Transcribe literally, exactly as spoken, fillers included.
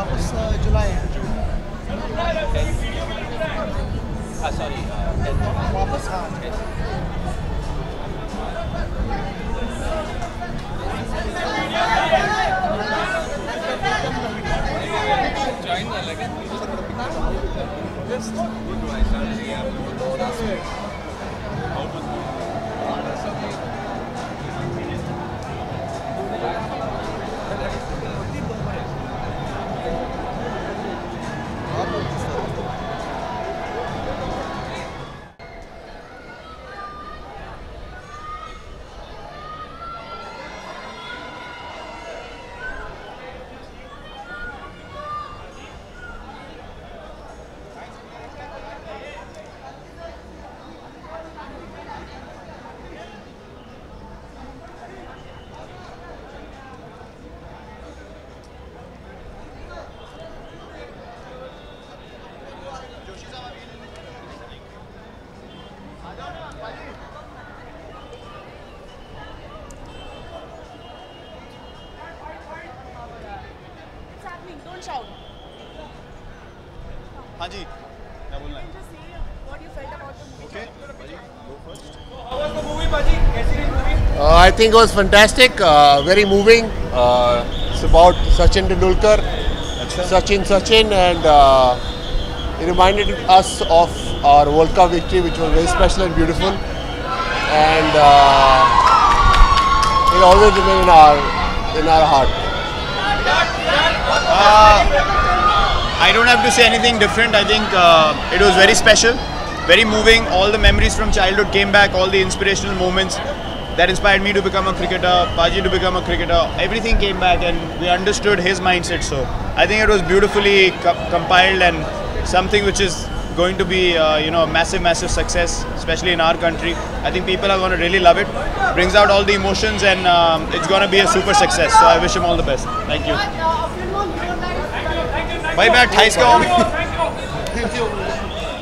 वापस जुलाई है सॉरी वापस हाँ Haji, क्या बोलना है? Just say what you felt about the movie. Okay, Haji, go first. How was the movie, Haji? कैसी रही movie? Uh, I think it was fantastic. Uh, very moving. Uh, it's about Sachin Tendulkar. Sachin, Sachin, and uh, it reminded us of our World Cup victory, which was very special and beautiful. And uh, it always remains in our in our heart. Uh, I don't have to say anything different. I think uh, it was very special, very moving. All the memories from childhood came back, all the inspirational moments that inspired me to become a cricketer, Paji to become a cricketer, everything came back and we understood his mindset. So I think it was beautifully co compiled and something which is going to be uh, you know, a massive, massive success, especially in our country. I think people are going to really love it. Brings out all the emotions and um, it's going to be a super success. So I wish him all the best. Thank you. भाई मैं अट्ठाईस का हूँ।